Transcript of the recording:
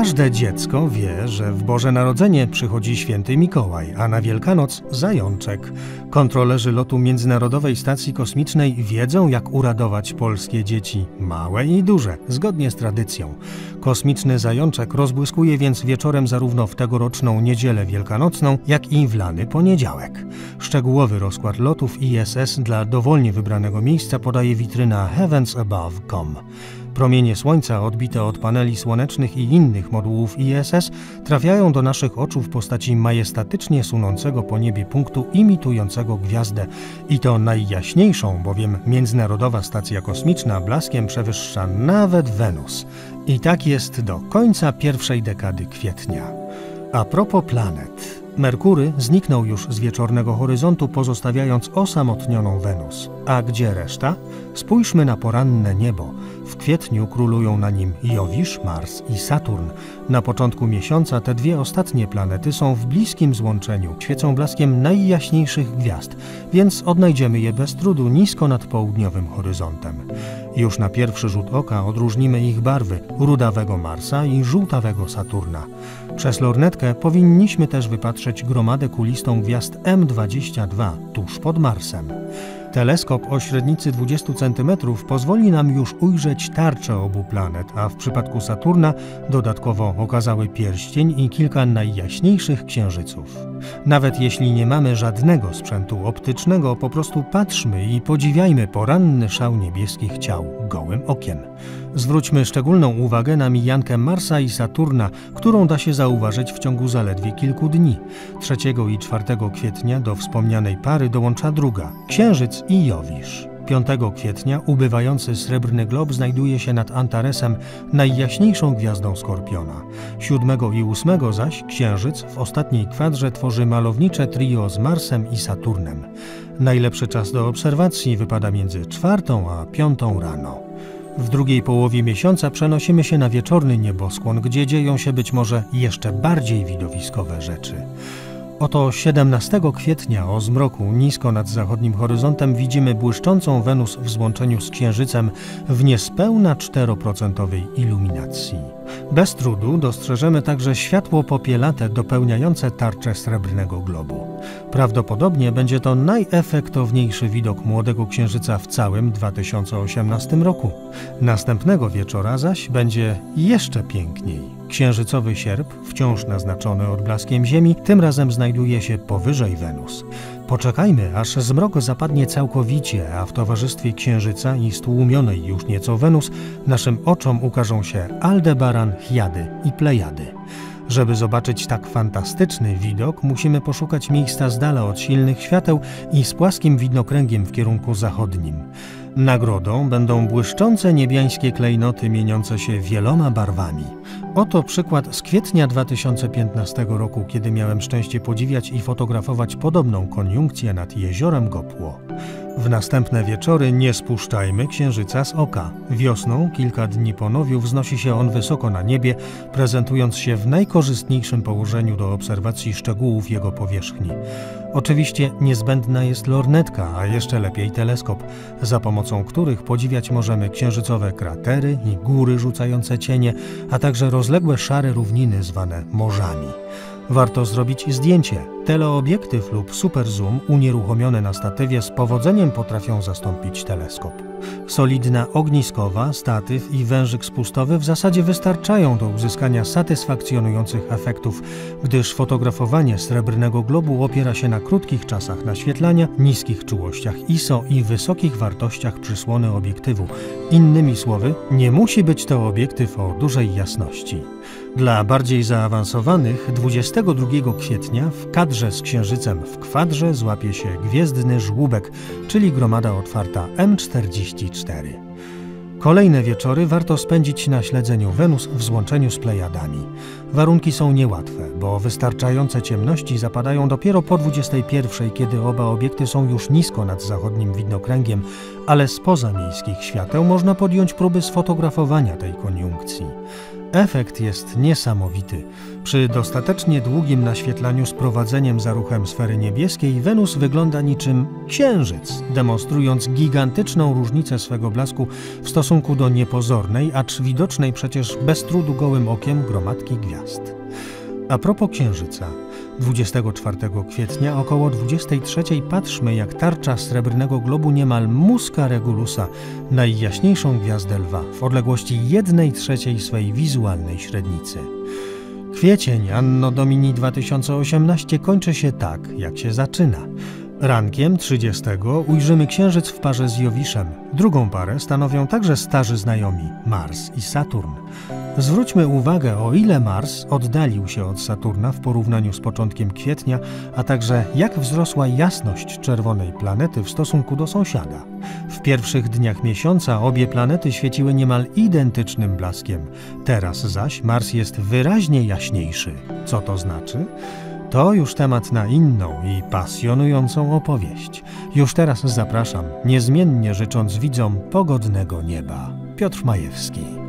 Każde dziecko wie, że w Boże Narodzenie przychodzi święty Mikołaj, a na Wielkanoc zajączek. Kontrolerzy lotu Międzynarodowej Stacji Kosmicznej wiedzą, jak uradować polskie dzieci, małe i duże, zgodnie z tradycją. Kosmiczny zajączek rozbłyskuje więc wieczorem zarówno w tegoroczną niedzielę wielkanocną, jak i w lany poniedziałek. Szczegółowy rozkład lotów ISS dla dowolnie wybranego miejsca podaje witryna heavensabove.com. Promienie Słońca odbite od paneli słonecznych i innych modułów ISS trafiają do naszych oczu w postaci majestatycznie sunącego po niebie punktu imitującego gwiazdę. I to najjaśniejszą, bowiem Międzynarodowa Stacja Kosmiczna blaskiem przewyższa nawet Wenus. I tak jest do końca pierwszej dekady kwietnia. A propos planet. Merkury zniknął już z wieczornego horyzontu, pozostawiając osamotnioną Wenus. A gdzie reszta? Spójrzmy na poranne niebo. W kwietniu królują na nim Jowisz, Mars i Saturn. Na początku miesiąca te dwie ostatnie planety są w bliskim złączeniu, świecą blaskiem najjaśniejszych gwiazd, więc odnajdziemy je bez trudu nisko nad południowym horyzontem. Już na pierwszy rzut oka odróżnimy ich barwy, rudawego Marsa i żółtawego Saturna. Przez lornetkę powinniśmy też wypatrzeć gromadę kulistą gwiazd M22 tuż pod Marsem. Teleskop o średnicy 20 cm pozwoli nam już ujrzeć tarcze obu planet, a w przypadku Saturna dodatkowo okazały pierścień i kilka najjaśniejszych księżyców. Nawet jeśli nie mamy żadnego sprzętu optycznego, po prostu patrzmy i podziwiajmy poranny szał niebieskich ciał gołym okiem. Zwróćmy szczególną uwagę na mijankę Marsa i Saturna, którą da się zauważyć w ciągu zaledwie kilku dni. 3 i 4 kwietnia do wspomnianej pary dołącza druga, Księżyc i Jowisz. 5 kwietnia ubywający srebrny glob znajduje się nad Antaresem, najjaśniejszą gwiazdą Skorpiona. 7 i 8 zaś Księżyc w ostatniej kwadrze tworzy malownicze trio z Marsem i Saturnem. Najlepszy czas do obserwacji wypada między 4 a 5 rano. W drugiej połowie miesiąca przenosimy się na wieczorny nieboskłon, gdzie dzieją się być może jeszcze bardziej widowiskowe rzeczy. Oto 17 kwietnia o zmroku nisko nad zachodnim horyzontem widzimy błyszczącą Wenus w złączeniu z Księżycem w niespełna 4% iluminacji. Bez trudu dostrzeżemy także światło popielate dopełniające tarczę srebrnego globu. Prawdopodobnie będzie to najefektowniejszy widok młodego Księżyca w całym 2018 roku. Następnego wieczora zaś będzie jeszcze piękniej. Księżycowy sierp, wciąż naznaczony odblaskiem Ziemi, tym razem znajduje się powyżej Wenus. Poczekajmy, aż zmrok zapadnie całkowicie, a w towarzystwie Księżyca i stłumionej już nieco Wenus naszym oczom ukażą się Aldebaran, Hiady i Plejady. Żeby zobaczyć tak fantastyczny widok, musimy poszukać miejsca z dala od silnych świateł i z płaskim widnokręgiem w kierunku zachodnim. Nagrodą będą błyszczące niebiańskie klejnoty mieniące się wieloma barwami. Oto przykład z kwietnia 2015 roku, kiedy miałem szczęście podziwiać i fotografować podobną koniunkcję nad jeziorem Gopło. W następne wieczory nie spuszczajmy Księżyca z oka. Wiosną, kilka dni po nowiu, wznosi się on wysoko na niebie, prezentując się w najkorzystniejszym położeniu do obserwacji szczegółów jego powierzchni. Oczywiście niezbędna jest lornetka, a jeszcze lepiej teleskop, za pomocą których podziwiać możemy księżycowe kratery i góry rzucające cienie, a także rozległe szare równiny zwane morzami. Warto zrobić zdjęcie. Teleobiektyw lub superzoom unieruchomione na statywie z powodzeniem potrafią zastąpić teleskop. Solidna ogniskowa, statyw i wężyk spustowy w zasadzie wystarczają do uzyskania satysfakcjonujących efektów, gdyż fotografowanie srebrnego globu opiera się na krótkich czasach naświetlania, niskich czułościach ISO i wysokich wartościach przysłony obiektywu. Innymi słowy, nie musi być to obiektyw o dużej jasności. Dla bardziej zaawansowanych 22 kwietnia w kadrze z Księżycem w kwadrze złapie się gwiezdny żłóbek, czyli gromada otwarta M44. Kolejne wieczory warto spędzić na śledzeniu Wenus w złączeniu z Plejadami. Warunki są niełatwe, bo wystarczające ciemności zapadają dopiero po 21, kiedy oba obiekty są już nisko nad zachodnim widnokręgiem, ale spoza miejskich świateł można podjąć próby sfotografowania tej koniunkcji. Efekt jest niesamowity. Przy dostatecznie długim naświetlaniu z prowadzeniem za ruchem sfery niebieskiej Wenus wygląda niczym Księżyc, demonstrując gigantyczną różnicę swego blasku w stosunku do niepozornej, acz widocznej przecież bez trudu gołym okiem gromadki gwiazd. A propos Księżyca, 24 kwietnia około 23 patrzmy, jak tarcza srebrnego globu niemal muska Regulusa, najjaśniejszą gwiazdę lwa, w odległości 1/3 swej wizualnej średnicy. Kwiecień Anno Domini 2018 kończy się tak, jak się zaczyna. Rankiem 30 ujrzymy Księżyc w parze z Jowiszem. Drugą parę stanowią także starzy znajomi Mars i Saturn. Zwróćmy uwagę, o ile Mars oddalił się od Saturna w porównaniu z początkiem kwietnia, a także jak wzrosła jasność czerwonej planety w stosunku do sąsiada. W pierwszych dniach miesiąca obie planety świeciły niemal identycznym blaskiem. Teraz zaś Mars jest wyraźnie jaśniejszy. Co to znaczy? To już temat na inną i pasjonującą opowieść. Już teraz zapraszam, niezmiennie życząc widzom pogodnego nieba. Piotr Majewski.